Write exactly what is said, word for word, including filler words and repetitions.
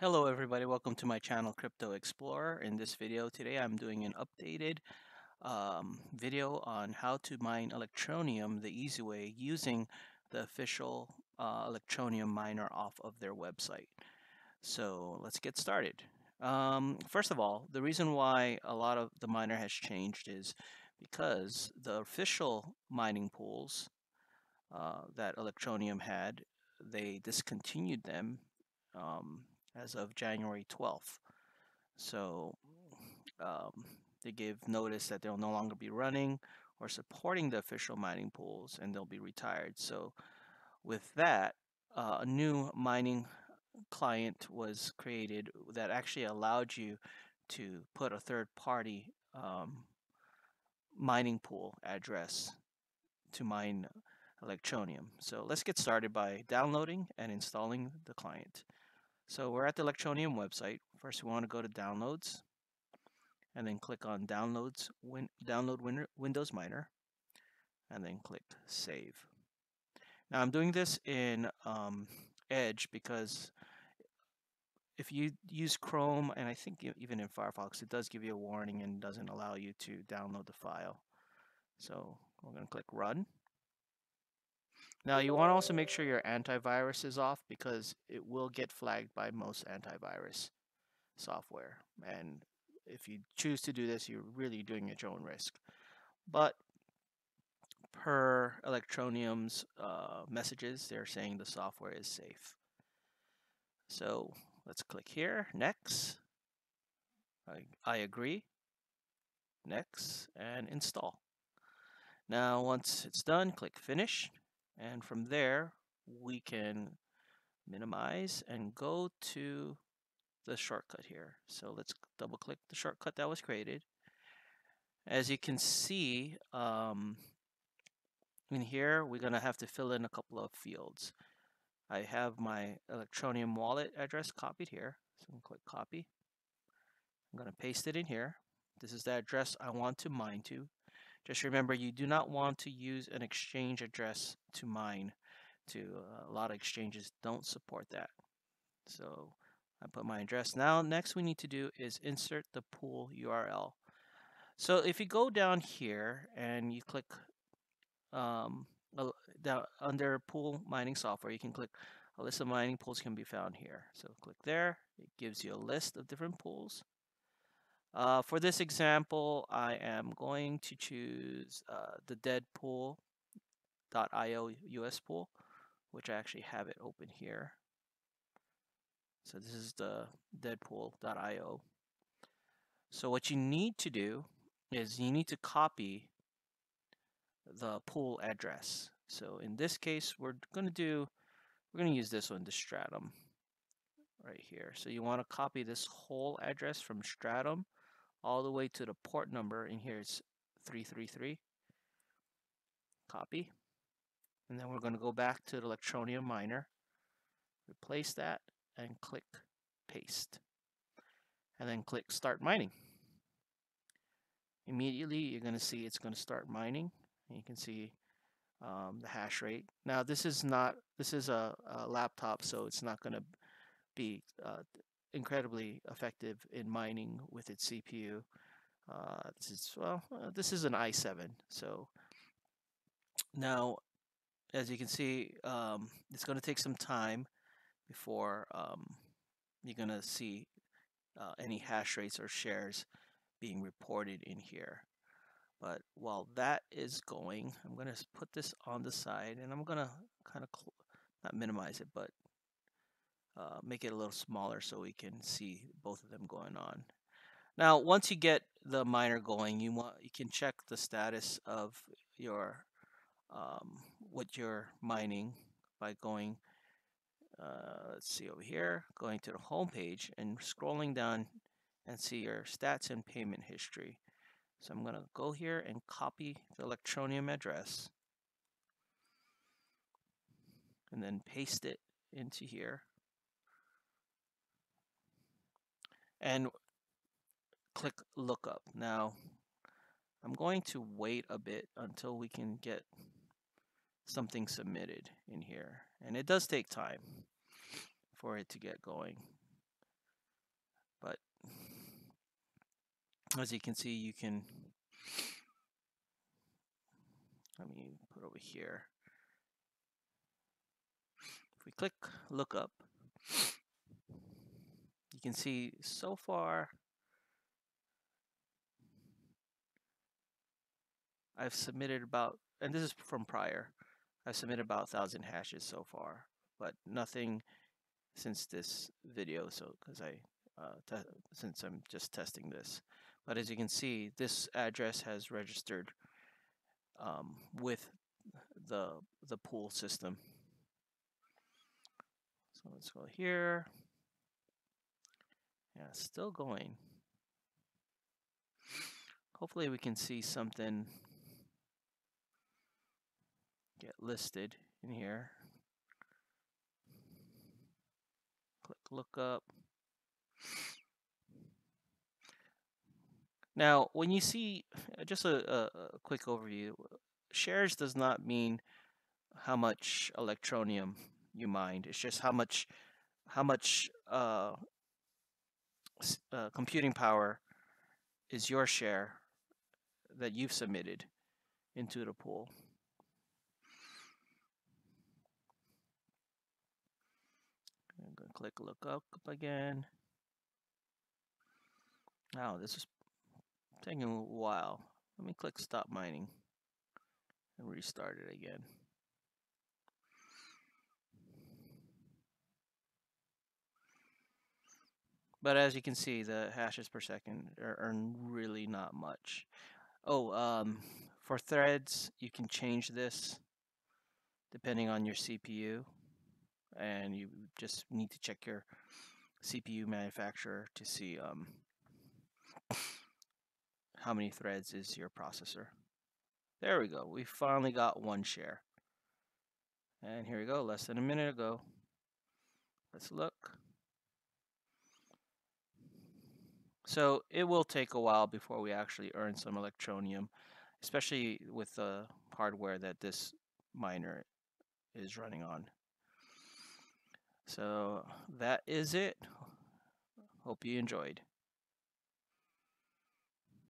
Hello everybody, welcome to my channel Crypto Explorer. In this video today I'm doing an updated um, video on how to mine Electroneum the easy way using the official uh, Electroneum miner off of their website. So let's get started. Um, first of all, the reason why a lot of the miner has changed is because the official mining pools uh, that Electroneum had, they discontinued them um, as of January twelfth. So um, they gave notice that they'll no longer be running or supporting the official mining pools, and they'll be retired. So with that, uh, a new mining client was created that actually allowed you to put a third-party um, mining pool address to mine Electroneum. So let's get started by downloading and installing the client. So we're at the Electroneum website. First, we want to go to Downloads, and then click on Downloads, win, Download win, Windows Miner, and then click Save. Now I'm doing this in um, Edge because if you use Chrome, and I think even in Firefox, it does give you a warning and doesn't allow you to download the file. So we're going to click Run. Now you want to also make sure your antivirus is off because it will get flagged by most antivirus software, and if you choose to do this, you're really doing at your own risk. But per Electroneum's uh, messages, they're saying the software is safe. So let's click here, Next, I, I agree, Next, and Install. Now once it's done, click Finish. And from there, we can minimize and go to the shortcut here. So let's double click the shortcut that was created. As you can see, um, in here, we're going to have to fill in a couple of fields. I have my Electroneum wallet address copied here. So I'm going to click Copy. I'm going to paste it in here. This is the address I want to mine to. Just remember, you do not want to use an exchange address to mine to. Uh, a lot of exchanges don't support that. So I put my address. Now, next we need to do is insert the pool U R L. So if you go down here and you click um, down under pool mining software, you can click a list of mining pools can be found here. So click there. It gives you a list of different pools. Uh, for this example, I am going to choose uh, the Deadpool dot i o U S pool, which I actually have it open here. So this is the Deadpool dot i o. So what you need to do is you need to copy the pool address. So in this case, we're going to do, we're going to use this one, the Stratum, right here. So you want to copy this whole address from Stratum all the way to the port number, and here it's three three three. Copy. And then we're going to go back to the Electroneum miner, replace that, and click Paste. And then click Start Mining. Immediately, you're going to see it's going to start mining. And you can see um, the hash rate. Now, this is not, this is a, a laptop, so it's not going to be uh, incredibly effective in mining with its C P U. Uh, this is, well, uh, this is an i seven. So now, as you can see, um, it's going to take some time before um, you're going to see uh, any hash rates or shares being reported in here. But while that is going, I'm going to put this on the side, and I'm going to kind of not minimize it, but Uh, make it a little smaller so we can see both of them going on. Now, once you get the miner going, you want you can check the status of your um, what you're mining by going. Uh, let's see over here, going to the home page and scrolling down and see your stats and payment history. So I'm gonna go here and copy the Electroneum address and then paste it into here. And click Lookup. Now, I'm going to wait a bit until we can get something submitted in here. And it does take time for it to get going. as you can see, you can, let me put over here. If we click lookup, you can see so far I've submitted about, and this is from prior, I've submitted about one thousand hashes so far, but nothing since this video, so because I uh, since I'm just testing this. But as you can see, this address has registered um, with the the pool system. So let's go here. Yeah, it's still going. Hopefully we can see something get listed in here. Click lookup. Now, when you see, just a, a quick overview, shares does not mean how much Electroneum you mined. It's just how much, how much uh, uh, computing power is your share that you've submitted into the pool. I'm going to click look up again. Now, this is taking a while. Let me click stop mining and restart it again. But as you can see, the hashes per second are, are really not much. Oh, um, for threads, you can change this depending on your C P U. And you just need to check your C P U manufacturer to see um, how many threads is your processor. There we go. We finally got one share. And here we go. Less than a minute ago. Let's look. So it will take a while before we actually earn some Electroneum, especially with the hardware that this miner is running on. So that is it. Hope you enjoyed.